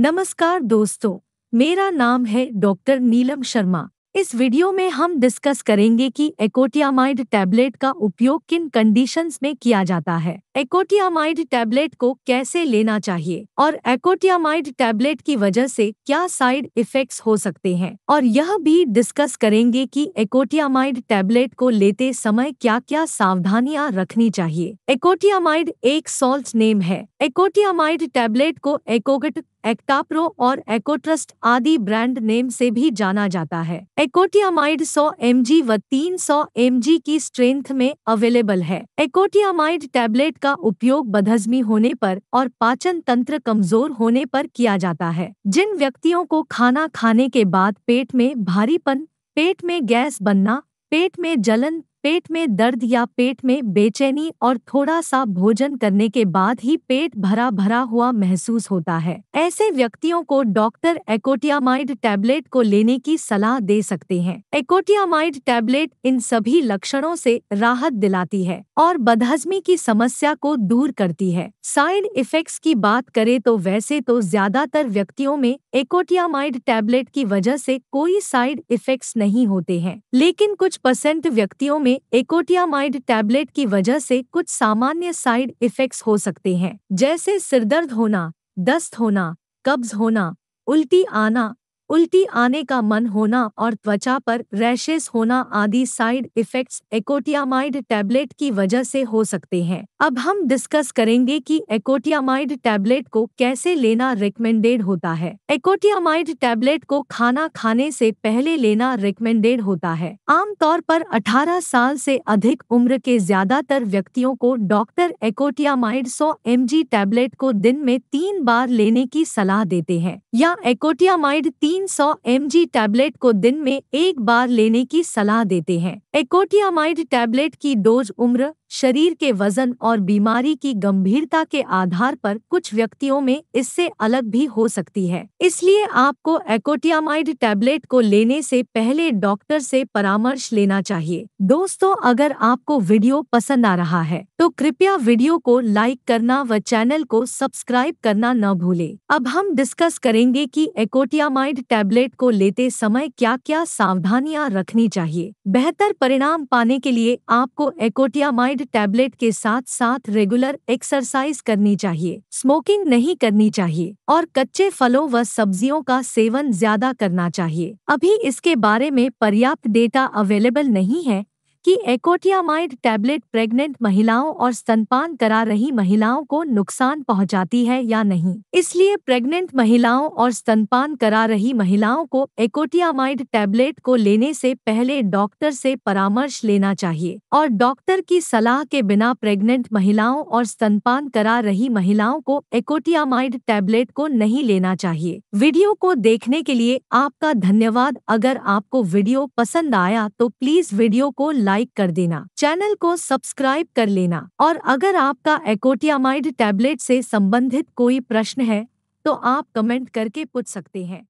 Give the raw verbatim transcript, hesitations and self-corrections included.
नमस्कार दोस्तों, मेरा नाम है डॉक्टर नीलम शर्मा। इस वीडियो में हम डिस्कस करेंगे कि एकोटियामाइड टैबलेट का उपयोग किन कंडीशंस में किया जाता है, एकोटियामाइड टैबलेट को कैसे लेना चाहिए और एकोटियामाइड टैबलेट की वजह से क्या साइड इफेक्ट्स हो सकते हैं। और यह भी डिस्कस करेंगे कि एकोटियामाइड टैबलेट को लेते समय क्या क्या सावधानियां रखनी चाहिए। एकोटियामाइड एक सॉल्ट नेम है। एकोटियामाइड टैबलेट को एकोगेट, एक्टाप्रो और एकोट्रस्ट आदि ब्रांड नेम से भी जाना जाता है। एकोटियामाइड सौ एमजी व तीन सौ एमजी की स्ट्रेंथ में अवेलेबल है। एकोटियामाइड टैबलेट का उपयोग बदहजमी होने पर और पाचन तंत्र कमजोर होने पर किया जाता है। जिन व्यक्तियों को खाना खाने के बाद पेट में भारीपन, पेट में गैस बनना, पेट में जलन, पेट में दर्द या पेट में बेचैनी और थोड़ा सा भोजन करने के बाद ही पेट भरा भरा हुआ महसूस होता है, ऐसे व्यक्तियों को डॉक्टर एकोटियामाइड टैबलेट को लेने की सलाह दे सकते हैं। एकोटियामाइड टैबलेट इन सभी लक्षणों से राहत दिलाती है और बदहजमी की समस्या को दूर करती है। साइड इफेक्ट्स की बात करें तो वैसे तो ज्यादातर व्यक्तियों में एकोटियामाइड टैबलेट की वजह से कोई साइड इफेक्ट्स नहीं होते हैं, लेकिन कुछ परसेंट व्यक्तियों में एकोटियामाइड टैबलेट की वजह से कुछ सामान्य साइड इफेक्ट्स हो सकते हैं, जैसे सिरदर्द होना, दस्त होना, कब्ज होना, उल्टी आना, उल्टी आने का मन होना और त्वचा पर रैशेस होना आदि साइड इफेक्ट्स एकोटियामाइड टैबलेट की वजह से हो सकते हैं। अब हम डिस्कस करेंगे कि एकोटियामाइड टैबलेट को कैसे लेना रिकमेंडेड होता है। एकोटियामाइड टैबलेट को खाना खाने से पहले लेना रिकमेंडेड होता है। आमतौर पर अठारह साल से अधिक उम्र के ज्यादातर व्यक्तियों को डॉक्टर एकोटियामाइड सौ एमजी टैबलेट को दिन में तीन बार लेने की सलाह देते हैं या एकोटियामाइड तीन सौ एमजी टैबलेट को दिन में एक बार लेने की सलाह देते हैं। एकोटियामाइड टैबलेट की डोज उम्र, शरीर के वजन और बीमारी की गंभीरता के आधार पर कुछ व्यक्तियों में इससे अलग भी हो सकती है, इसलिए आपको एकोटियामाइड टैबलेट को लेने से पहले डॉक्टर से परामर्श लेना चाहिए। दोस्तों, अगर आपको वीडियो पसंद आ रहा है तो कृपया वीडियो को लाइक करना व चैनल को सब्सक्राइब करना न भूले। अब हम डिस्कस करेंगे कि एकोटियामाइड टैबलेट को लेते समय क्या क्या सावधानियां रखनी चाहिए। बेहतर परिणाम पाने के लिए आपको एकोटियामाइड टैबलेट के साथ साथ रेगुलर एक्सरसाइज करनी चाहिए, स्मोकिंग नहीं करनी चाहिए और कच्चे फलों व सब्जियों का सेवन ज्यादा करना चाहिए। अभी इसके बारे में पर्याप्त डेटा अवेलेबल नहीं है कि एकोटियामाइड टैबलेट प्रेग्नेंट महिलाओं और स्तनपान करा रही महिलाओं को नुकसान पहुंचाती है या नहीं, इसलिए प्रेग्नेंट महिलाओं और स्तनपान करा रही महिलाओं को एकोटियामाइड टैबलेट को लेने से पहले डॉक्टर से परामर्श लेना चाहिए और डॉक्टर की सलाह के बिना प्रेग्नेंट महिलाओं और स्तनपान करा रही महिलाओं को एकोटियामाइड टैबलेट को नहीं लेना चाहिए। वीडियो को देखने के लिए आपका धन्यवाद। अगर आपको वीडियो पसंद आया तो प्लीज वीडियो को लाइक कर देना, चैनल को सब्सक्राइब कर लेना और अगर आपका एकोटियामाइड टैबलेट से संबंधित कोई प्रश्न है तो आप कमेंट करके पूछ सकते हैं।